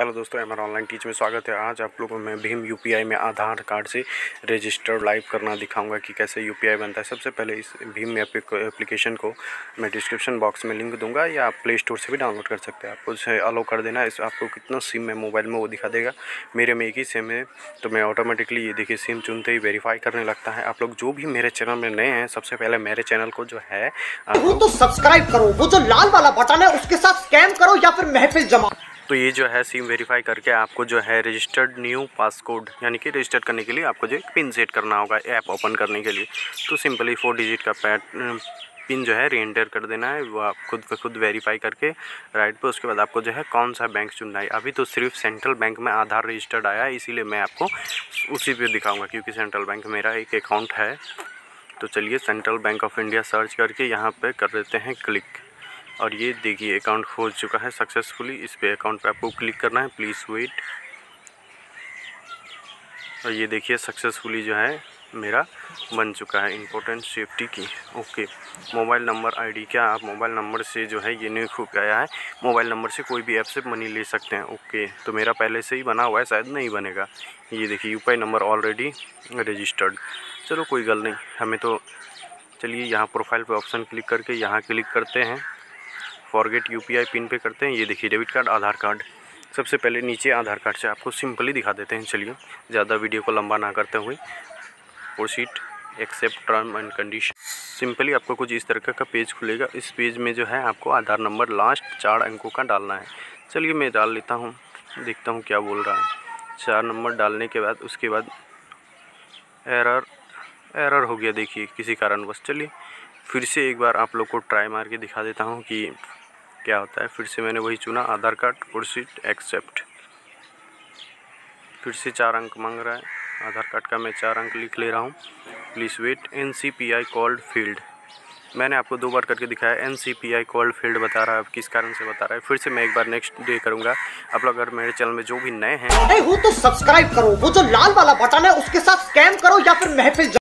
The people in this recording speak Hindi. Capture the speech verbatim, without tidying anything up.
हेलो दोस्तों, हमारा ऑनलाइन टीच में स्वागत है। आज आप लोगों को मैं भीम यूपीआई में आधार कार्ड से रजिस्टर लाइव करना दिखाऊंगा कि कैसे यूपीआई बनता है। सबसे पहले इस भीम एप्लीकेशन को मैं डिस्क्रिप्शन बॉक्स में लिंक दूंगा या आप प्ले स्टोर से भी डाउनलोड कर सकते हैं। आपको उसे अलाउ कर देना है। इस आपको कितना सिम है मोबाइल में वो दिखा देगा। मेरे में एक ही सिम है तो मैं ऑटोमेटिकली ये देखिए सिम चुनते ही वेरीफाई करने लगता है। आप लोग जो भी मेरे चैनल में नए हैं, सबसे पहले मेरे चैनल को जो है वो तो सब्सक्राइब करो, वो जो लाल वाला बटन है उसके साथ स्कैम करो या फिर महफिल जमा। तो ये जो है सिम वेरीफाई करके आपको जो है रजिस्टर्ड न्यू पासकोड यानी कि रजिस्टर करने के लिए आपको जो पिन सेट करना होगा ऐप ओपन करने के लिए। तो सिंपली फोर डिजिट का पैट पिन जो है रीएंटर कर देना है। वो आप खुद ब खुद वेरीफाई करके राइट पे उसके बाद आपको जो है कौन सा बैंक चुनना है। अभी तो सिर्फ सेंट्रल बैंक में आधार रजिस्टर्ड आया है, इसीलिए मैं आपको उसी पर दिखाऊँगा क्योंकि सेंट्रल बैंक मेरा एक अकाउंट है। तो चलिए central bank of India search करके यहाँ पर कर देते हैं क्लिक। और ये देखिए अकाउंट हो चुका है सक्सेसफुली। इस पे अकाउंट पे आपको क्लिक करना है, प्लीज़ वेट। और ये देखिए सक्सेसफुली जो है मेरा बन चुका है। इम्पोर्टेंट सेफ्टी की ओके। मोबाइल नंबर आईडी, क्या आप मोबाइल नंबर से जो है ये नहीं खूब आया है, मोबाइल नंबर से कोई भी ऐप से मनी ले सकते हैं ओके। तो मेरा पहले से ही बना हुआ है, शायद नहीं बनेगा। ये देखिए यूपीआई नंबर ऑलरेडी रजिस्टर्ड। चलो कोई गल नहीं हमें तो। चलिए यहाँ प्रोफाइल पर ऑप्शन क्लिक करके यहाँ क्लिक करते हैं, फॉरगेट यूपीआई पिन पे करते हैं। ये देखिए डेबिट कार्ड, आधार कार्ड। सबसे पहले नीचे आधार कार्ड से आपको सिंपली दिखा देते हैं। चलिए ज़्यादा वीडियो को लंबा ना करते हुए proceed, accept term and condition. Simply आपको कुछ इस तरह का पेज खुलेगा। इस पेज में जो है आपको आधार नंबर लास्ट चार अंकों का डालना है। चलिए मैं डाल लेता हूँ, देखता हूँ क्या बोल रहा है। चार नंबर डालने के बाद उसके बाद एरर एरर हो गया देखिए किसी कारणवश। चलिए फिर से एक बार आप लोग को ट्राई मार के दिखा देता हूँ कि क्या होता है। फिर से मैंने वही चुना आधार कार्ड, प्रोसीड, एक्सेप्ट। फिर से चार अंक मांग रहा है आधार कार्ड का, मैं चार अंक लिख ले रहा हूँ। Please wait. NCPI called field, मैंने आपको दो बार करके दिखाया। एनसीपीआई कॉल्ड फील्ड बता रहा है, किस कारण से बता रहा है। फिर से मैं एक बार नेक्स्ट डे करूँगा। आप लोग अगर मेरे चैनल में जो भी नए हैं तो सब्सक्राइब करो, वो जो लाल वाला बटन है उसके साथ स्कैम करो या फिर महफिल।